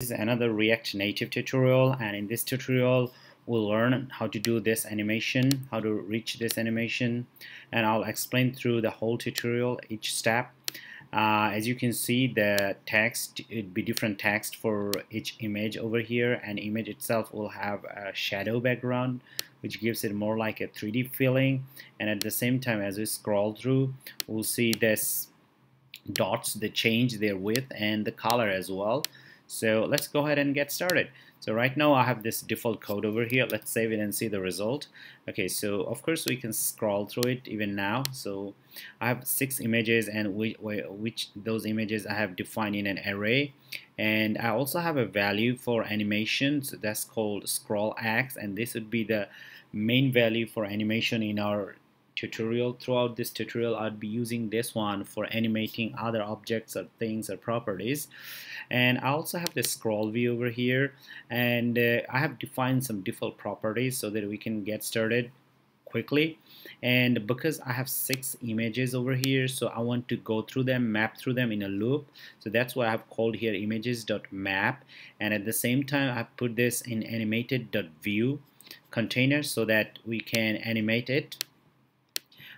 This is another React Native tutorial, and in this tutorial we'll learn how to do this animation, how to reach this animation, and I'll explain through the whole tutorial each step. As you can see, the text, it'd be different text for each image over here, and image itself will have a shadow background which gives it more like a 3D feeling. And at the same time, as we scroll through, we'll see this dots, they change their width and the color as well. So let's go ahead and get started. So right now I have this default code over here. Let's save it and see the result. Okay, so of course we can scroll through it even now. So I have 6 images, and which those images I have defined in an array, and I also have a value for animation, so that's called scrollX, and this would be the main value for animation in our tutorial. Throughout this tutorial I'd be using this one for animating other objects or things or properties. And I also have the scroll view over here, and I have defined some default properties so that we can get started quickly. And because I have 6 images over here, so I want to go through them, map through them in a loop, so that's why I have called here images.map, and at the same time I put this in animated.view container so that we can animate it.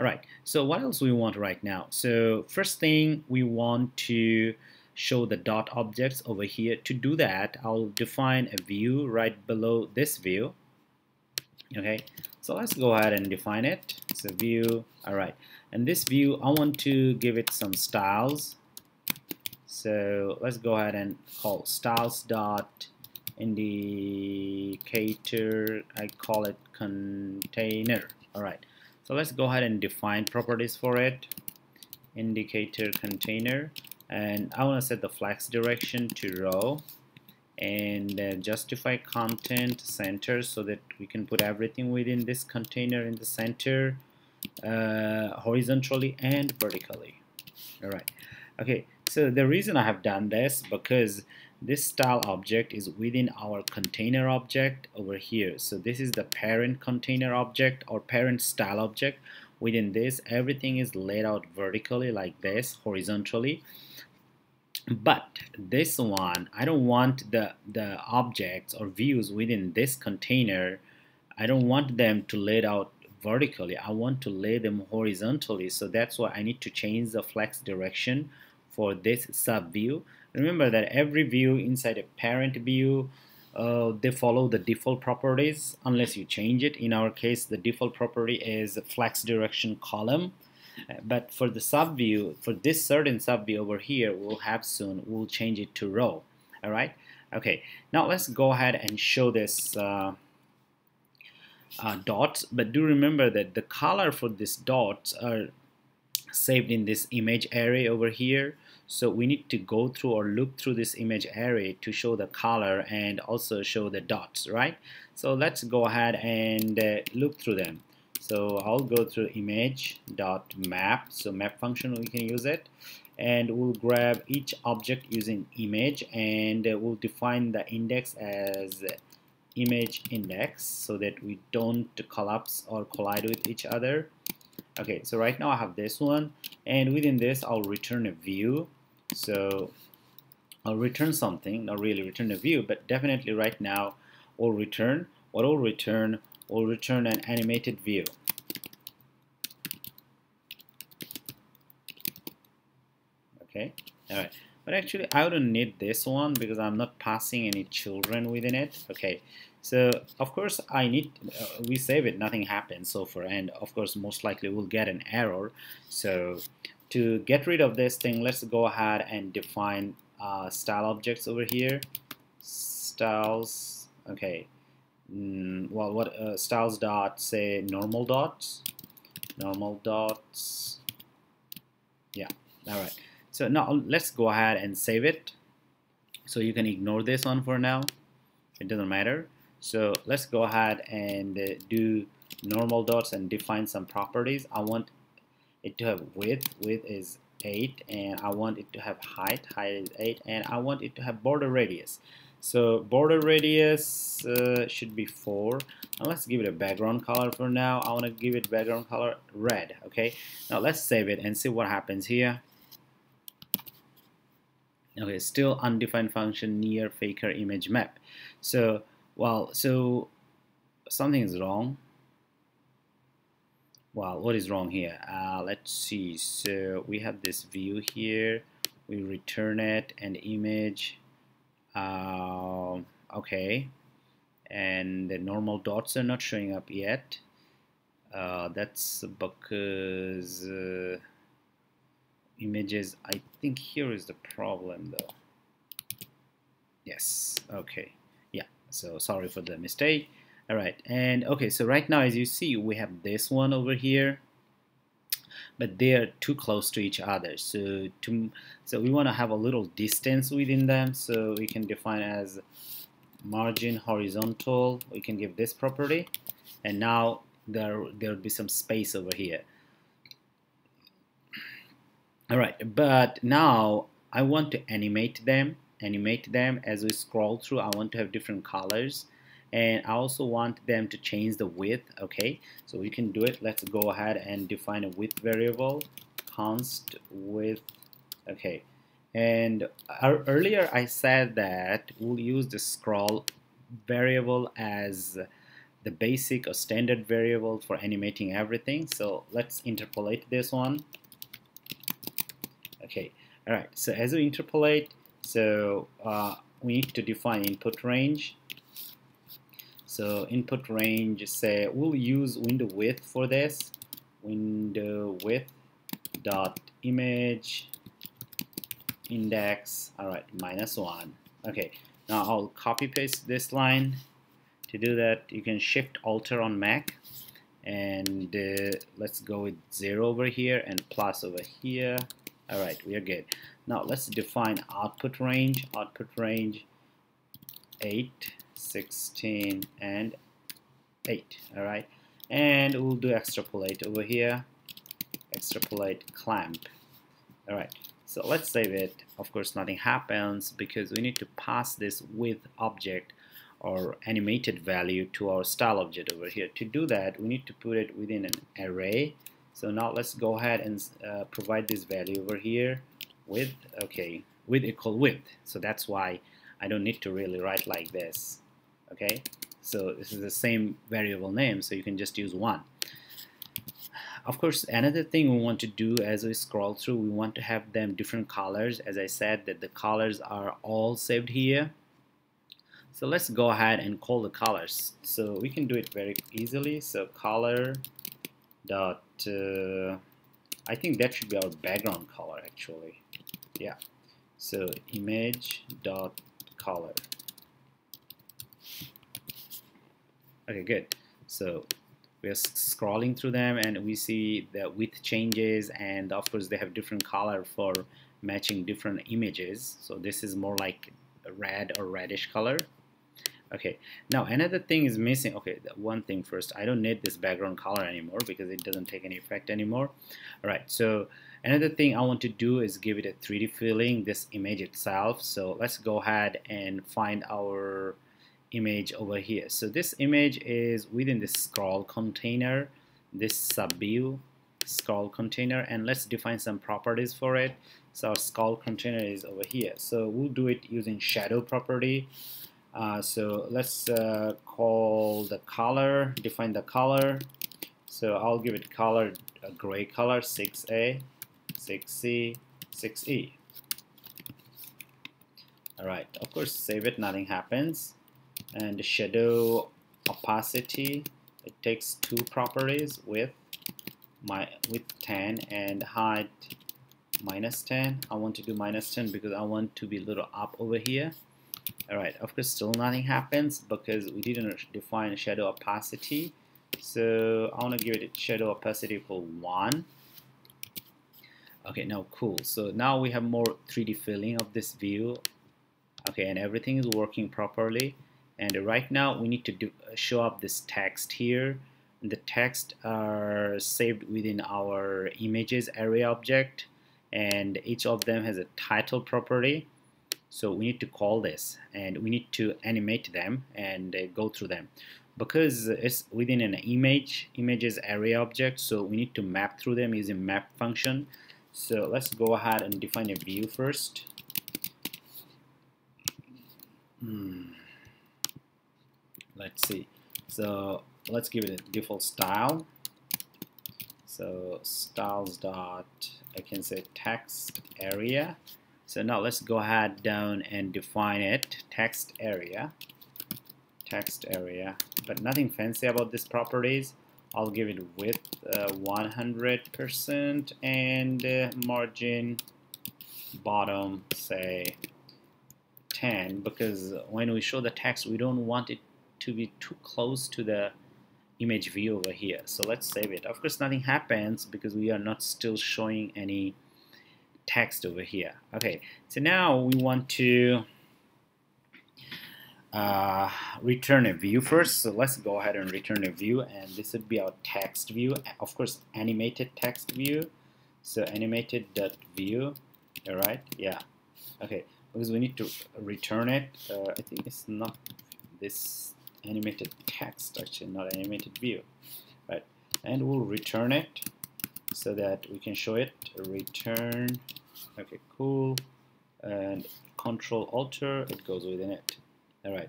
Alright, so what else we want right now? So first thing, we want to show the dot objects over here. To do that, I'll define a view right below this view. Okay, so let's go ahead and define it. So view, alright, and this view, I want to give it some styles. So let's go ahead and call styles.indicator, I call it container. Alright. So let's go ahead and define properties for it, indicator container, and I want to set the flex direction to row, and justify content center, so that we can put everything within this container in the center, horizontally and vertically. Alright, okay, so the reason I have done this, because this style object is within our container object over here. So this is the parent container object or parent style object. Within this, everything is laid out vertically like this, horizontally. But this one, I don't want the objects or views within this container, I don't want them to laid out vertically. I want to lay them horizontally. So that's why I need to change the flex direction for this sub view. Remember that every view inside a parent view, they follow the default properties unless you change it. In our case, the default property is flex direction column, but for the sub view, for this certain sub view over here, we'll change it to row. All right. Okay. Now let's go ahead and show this dots. But do remember that the color for these dots are saved in this image array over here. So we need to go through or loop through this image array to show the color and also show the dots, right? So let's go ahead and loop through them. So I'll go through image.map, so map function, we can use it, and we'll grab each object using image, and we'll define the index as image index so that we don't collapse or collide with each other. Okay, so right now I have this one, and within this I'll return a view. So I'll return something, not really return a view, but definitely right now we'll return, what we'll return an animated view. Okay, alright, but actually I don't need this one because I'm not passing any children within it. Okay. So of course I need, we save it, nothing happens so far, and of course most likely we'll get an error. So to get rid of this thing, let's go ahead and define style objects over here, styles. Okay, styles dot, say normal dots. Yeah, all right. So now let's go ahead and save it. So you can ignore this one for now; it doesn't matter. So let's go ahead and do normal dots and define some properties. I want it to have width is 8, and I want it to have height is 8, and I want it to have border radius. So border radius should be 4, and let's give it a background color for now. I want to give it background color red. Okay, now let's save it and see what happens here. Okay, still undefined function near faker image map. So, well, so something is wrong. Well, what is wrong here? Let's see. So we have this view here. We return it and image. Okay, and the normal dots are not showing up yet. That's because images, I think here is the problem though. Yes, okay, yeah, so sorry for the mistake. All right, and okay, so right now as you see we have this one over here, but they are too close to each other, so we want to have a little distance within them, so we can define as margin horizontal. We can give this property, and now there'll be some space over here. All right, but now I want to animate them as we scroll through. I want to have different colors, and I also want them to change the width. Okay, so we can do it. Let's go ahead and define a width variable, const width. Okay, and earlier I said that we'll use the scroll variable as the basic or standard variable for animating everything. So let's interpolate this one. Okay, all right, so as we interpolate, so we need to define input range. So input range, say we'll use window width for this. Window width dot image index, all right, -1. Okay, now I'll copy paste this line. To do that, you can shift alter on Mac, and let's go with 0 over here and plus over here. All right, we are good. Now let's define output range. Output range 8, 16, and 8. All right, and we'll do extrapolate over here. Extrapolate clamp. All right. So let's save it. Of course, nothing happens because we need to pass this width object or animated value to our style object over here. To do that, we need to put it within an array. So now let's go ahead and provide this value over here, width. Okay, width equal width. So that's why I don't need to really write like this. Okay, so this is the same variable name, so you can just use one. Of course, another thing we want to do as we scroll through, we want to have them different colors. As I said, that the colors are all saved here. So let's go ahead and call the colors. So we can do it very easily. So color dot, I think that should be our background color actually. Yeah. So image dot color. Okay, good. So we are scrolling through them and we see the width changes, and of course they have different color for matching different images. So this is more like red or reddish color. Okay, now another thing is missing. Okay, one thing first, I don't need this background color anymore because it doesn't take any effect anymore. All right, so another thing I want to do is give it a 3D feeling, this image itself. So let's go ahead and find our image over here. So this image is within the scroll container, this sub-view scroll container, and let's define some properties for it. So our scroll container is over here. So we'll do it using shadow property. So let's call the color, define the color. So I'll give it color, a gray color, 6A, 6C, 6E. All right, of course, save it, nothing happens. And the shadow opacity, it takes two properties, with 10 and height -10. I want to do -10 because I want to be a little up over here. All right, of course still nothing happens because we didn't define shadow opacity. So I want to give it a shadow opacity equal 1. Okay, now cool. So now we have more 3D feeling of this view. Okay, and everything is working properly. And right now we need to show up this text here. And the text are saved within our images array object, and each of them has a title property. So we need to call this, and we need to animate them and go through them because it's within an images array object. So we need to map through them using map function. So let's go ahead and define a view first. Let's see. So let's give it a default style. So styles dot, I can say text area. So now let's go ahead down and define it, text area. Text area, but nothing fancy about this properties. I'll give it width 100% and margin bottom say 10, because when we show the text we don't want it to be too close to the image view over here. So let's save it. Of course nothing happens because we are not still showing any text over here. Okay, so now we want to return a view first. So let's go ahead and return a view, and this would be our text view, of course animated text view. So animated.view, all right, yeah, okay, because we need to return it. I think it's not this animated text, actually not animated view, right? And we'll return it so that we can show it, return, okay, cool, and Control Alter, it goes within it. All right.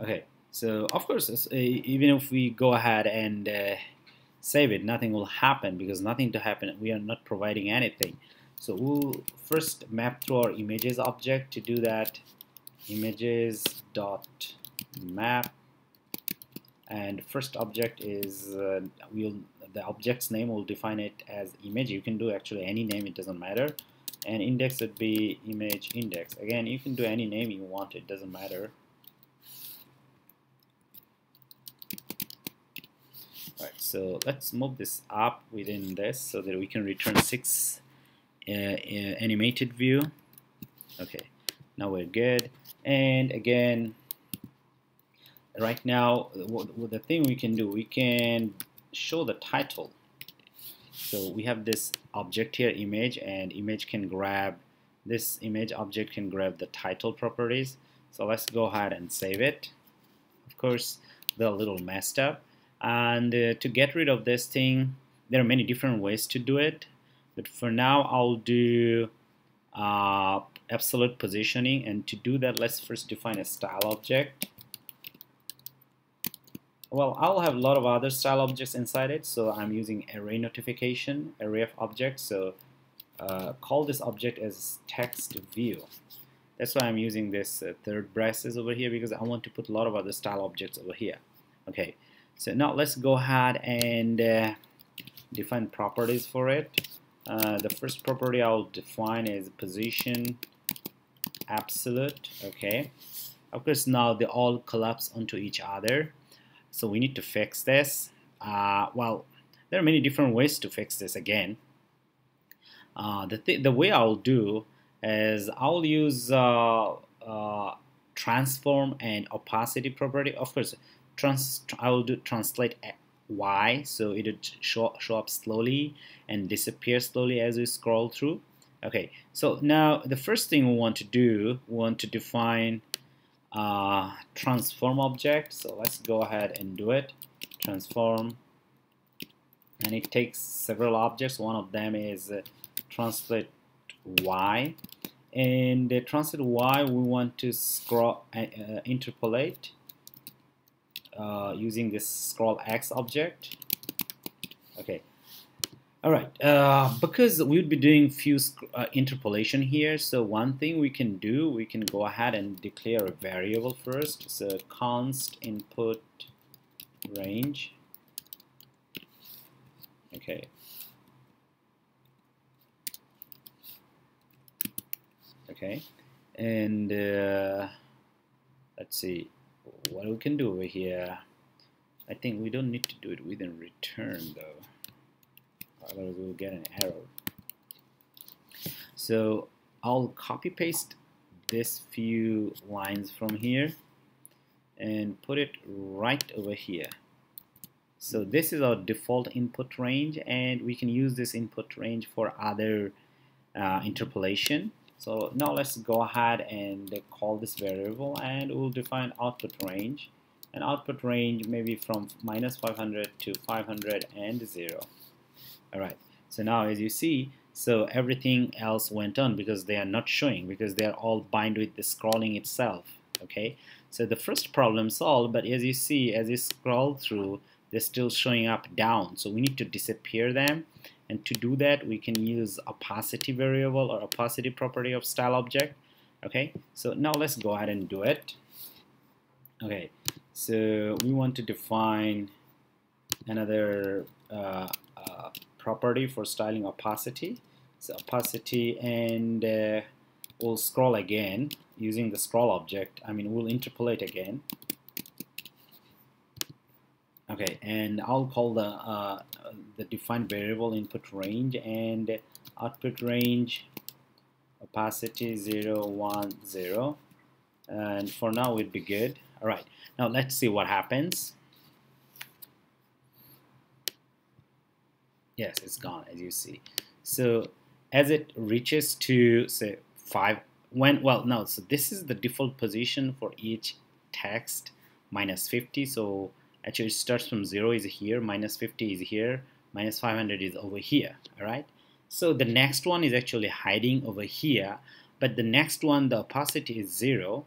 Okay. So of course, even if we go ahead and save it, nothing will happen because nothing to happen. We are not providing anything. So we'll first map through our images object. To do that, images dot map, and first object is the object's name. We'll define it as image. You can do actually any name; it doesn't matter. And index would be image index. Again, you can do any name you want, it doesn't matter. All right, so let's move this up within this so that we can return 6 animated view. Okay, now we're good. And again, right now, the thing we can do, we can show the title. So we have this object here, image, and image can grab, this image object can grab the title properties. So let's go ahead and save it. Of course, they're a little messed up. And to get rid of this thing, there are many different ways to do it. But for now, I'll do absolute positioning. And to do that, let's first define a style object. Well, I'll have a lot of other style objects inside it, so I'm using array notification, array of objects. So call this object as text view. That's why I'm using this third braces over here, because I want to put a lot of other style objects over here. Okay, so now let's go ahead and define properties for it. The first property I'll define is position absolute. Okay, of course now they all collapse onto each other. So we need to fix this. Well, there are many different ways to fix this again. The way I'll do is I'll use transform and opacity property. Of course, I'll do translate y, so it would show up slowly and disappear slowly as we scroll through. Okay, so now the first thing we want to do, we want to define transform object. So let's go ahead and do it, transform, and it takes several objects. One of them is translate y, and the translate y we want to scroll interpolate using this scrollX object. Okay, all right, because we'll be doing few interpolation here, so one thing we can do, we can go ahead and declare a variable first. So const input range. Okay. Okay, and let's see what we can do over here. I think we don't need to do it within return though. Otherwise we'll get an error. So I'll copy paste this few lines from here and put it right over here. So this is our default input range, and we can use this input range for other interpolation. So now let's go ahead and call this variable, and we'll define output range, and output range maybe from -500 to 500 and 0. Alright, so now as you see, So everything else went on because they are not showing, because they are all bind with the scrolling itself. Okay, so the first problem solved, but as you see, as you scroll through, they're still showing up down, so we need to disappear them. And to do that, we can use opacity variable or opacity property of style object. Okay, so now let's go ahead and do it. Okay, so we want to define another property for styling opacity. So opacity, and we'll scroll again using the scroll object. I mean, we'll interpolate again. Okay, and I'll call the defined variable input range, and output range opacity 0, 1, 0, and for now we'd be good. All right, now let's see what happens. Yes, it's gone, as you see. So as it reaches to say 5, when, well, no, so this is the default position for each text, -50. So actually it starts from 0 is here, -50 is here, -500 is over here. All right, so the next one is actually hiding over here, but the next one, the opacity is 0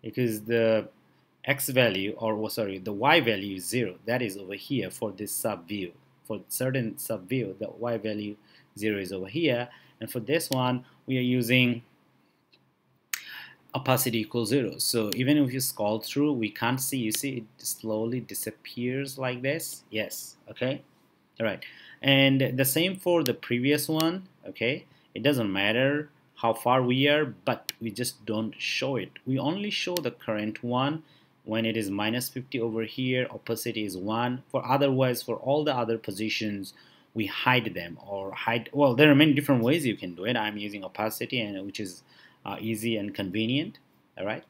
because the x value, or sorry, the y value is 0. That is over here for this sub view. For certain sub view, the y value 0 is over here, and for this one we are using opacity equals 0. So even if you scroll through, we can't see, you see it slowly disappears like this. Yes, okay, all right, and the same for the previous one. Okay, it doesn't matter how far we are, but we just don't show it. We only show the current one when it is -50 over here, opacity is 1. For otherwise, for all the other positions, we hide them, or hide, well, there are many different ways you can do it. I'm using opacity, and which is easy and convenient. All right,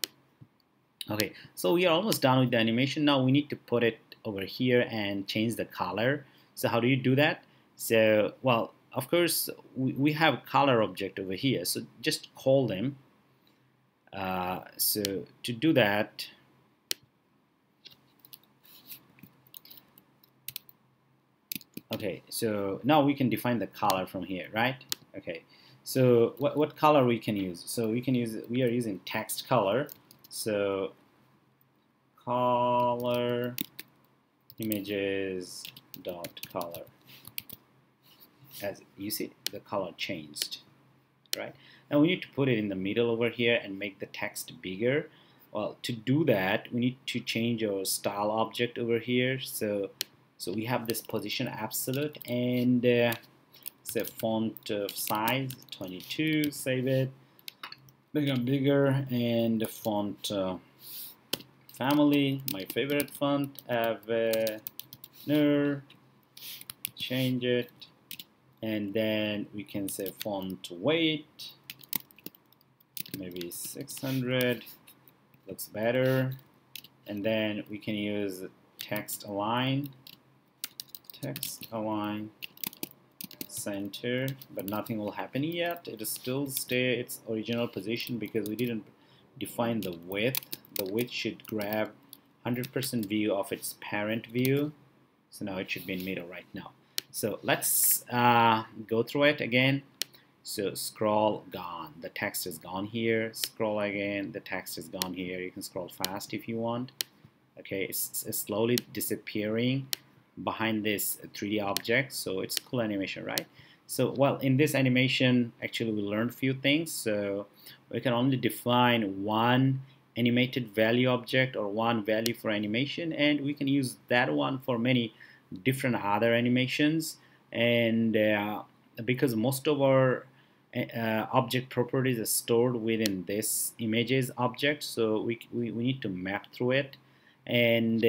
okay, so we are almost done with the animation. Now we need to put it over here and change the color. So how do you do that? So, well, of course we have color object over here, so just call them. So to do that, okay, so now we can define the color from here, right? Okay, so what color we can use? So we can use, we are using text color. So color images dot color. As you see, the color changed, right? Now we need to put it in the middle over here and make the text bigger. Well, to do that, we need to change our style object over here. So we have this position absolute, and say font size 22, save it, bigger and bigger, and the font family, my favorite font, Avener, change it, and then we can say font weight, maybe 600, looks better, and then we can use text align. Text align center, but nothing will happen yet. It is still stay its original position because we didn't define the width. The width should grab 100% view of its parent view. So now it should be in middle right now. So let's go through it again. So scroll, gone. The text is gone here. Scroll again. The text is gone here. You can scroll fast if you want. Okay, it's slowly disappearing behind this 3D object, so it's cool animation, right? So, well, in this animation, actually, we learned a few things. So we can only define one animated value object or one value for animation, and we can use that one for many different other animations. And because most of our object properties are stored within this images object, so we need to map through it. And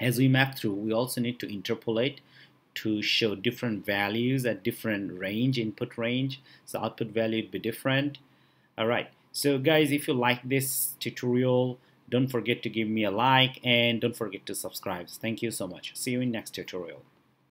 as we map through, we also need to interpolate to show different values at different range, input range, so output value would be different. All right, so guys, if you like this tutorial, don't forget to give me a like, and don't forget to subscribe. Thank you so much. See you in next tutorial.